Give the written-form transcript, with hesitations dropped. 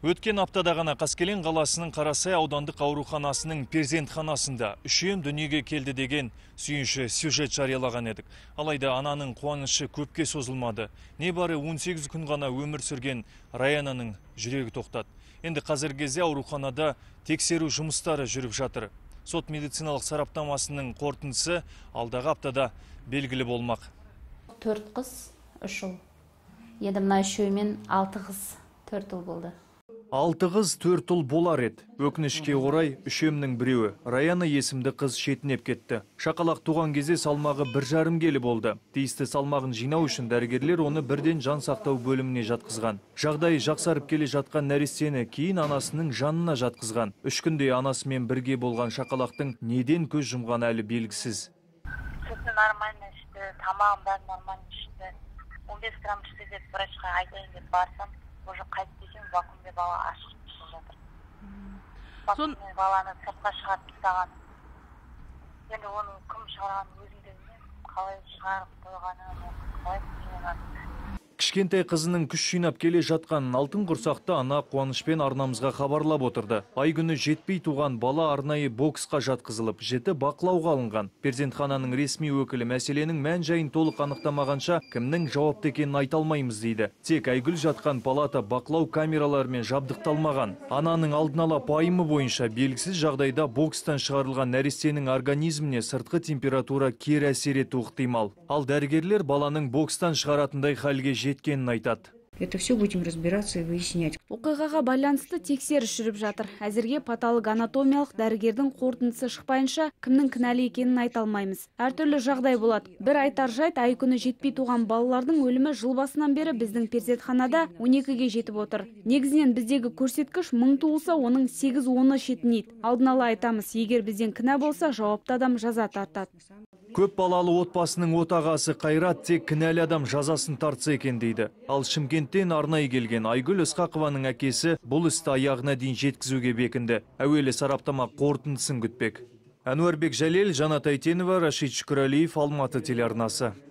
Өткен аптада ғана Қаскелең қаласының Қарасай аудандық ауруханасының перзентханасында үшем дүниеге келді деген сүйінші сюжет жариялаған едік. Алайда ананың қуанышы көпке созылмады. Небары 18 күн ғана өмір сүрген Раянаның жүрегі тоқтады. Енді қазіргі кезде ауруханада тексеру жұмыстары жүріп жатыр. Сот медициналық сараптамасының қорытындысы алдағы аптада белгілі болмақ. 4 қыз, 3 ұл. Енді мына үшеуімен 6 қыз, 4 ұл болды. 6 қыз 4 ұл болар еді. Өкінішке орай, үшемнің біреуі Раяна есімді қыз шетінеп кетті. Шақалақ туған кезде салмағы 1,5 келі болды. Тиісті салмағын жинау үшін дәрігерлер оны бірден жан сақтау бөліміне жатқызған. Жағдайы жақсарып келе жатқан нәрестені кейін анасының жанына жатқызған. 3 күндей анасымен бірге болған шақалақтың неден көз жұмған әлі белгісіз. Сүтім нормально ішті, тамағым бар нормально ішті. 15 грамм ішті деп врачқа айтайын деп барсам, уже қайтып десем, вакуумде бала ашық түсіп жатыр. Вакууммен баланы сыртқа шығарып тастаған. Енді оны кім шығарғанын өзім де білмеймін, қалай шығарып қойғанын, қалай қойғанын. Кішкентай қызының күш жинап келе жатқанын алтын құрсақты ана қуанышпен арнамызға хабарлап отырды. Ай күні жетпей туған бала арнайы боксқа жатқызылып, жеті бақылауға алынған. Перзентхананың ресми өкілі мәселенің мән-жайын толық анықтамағанша кімнің жауапты екенін айта алмаймыз дейді. Тек Айгүл жатқан палата бақылау камераларымен жабдықталмаған. Ананың алдын ала пайымы бойынша белгісіз жағдайда бокстан шығарылған нәрестенің организміне сыртқы температура кері әсер етуі ықтимал. Ал дәрігерлер баланың бокстан шығаратындай халге Это все будем разбираться и выяснять. Оқиғаға байланысты тексеріс жүріп жатыр. Әзірге патолог-анатомиялық дәрігердің қорытындысы шықпайынша кімнің кінәлі екенін айта алмаймыз. Әртүрлі жағдай болады. Бір айтар жайт, ай күні жетпей туған балалардың өлімі жыл басынан бері біздің перзентханада 12-ге жетіп отыр. Негізінен біздегі көрсеткіш 1000 туылса, оның 8-10-ы шетінейді. Алдын ала айтамыз, егер бізден кінә болса, жауапты адам жаза тартады. Көп балалы отбасының отағасы Қайрат тек кінәлі адам жазасын тартса екен дейді. Ал Шымкенттен арнайы келген Айгүл Ысқақованың әкесі бұл істі аяғына дейін жеткізуге бекінді. Әуелі сараптама қорытындысын күтпек. Әнуарбек Жәлел, Жанат Айтенова, Рашид Шүкірәлиев, Алматы телеарнасы.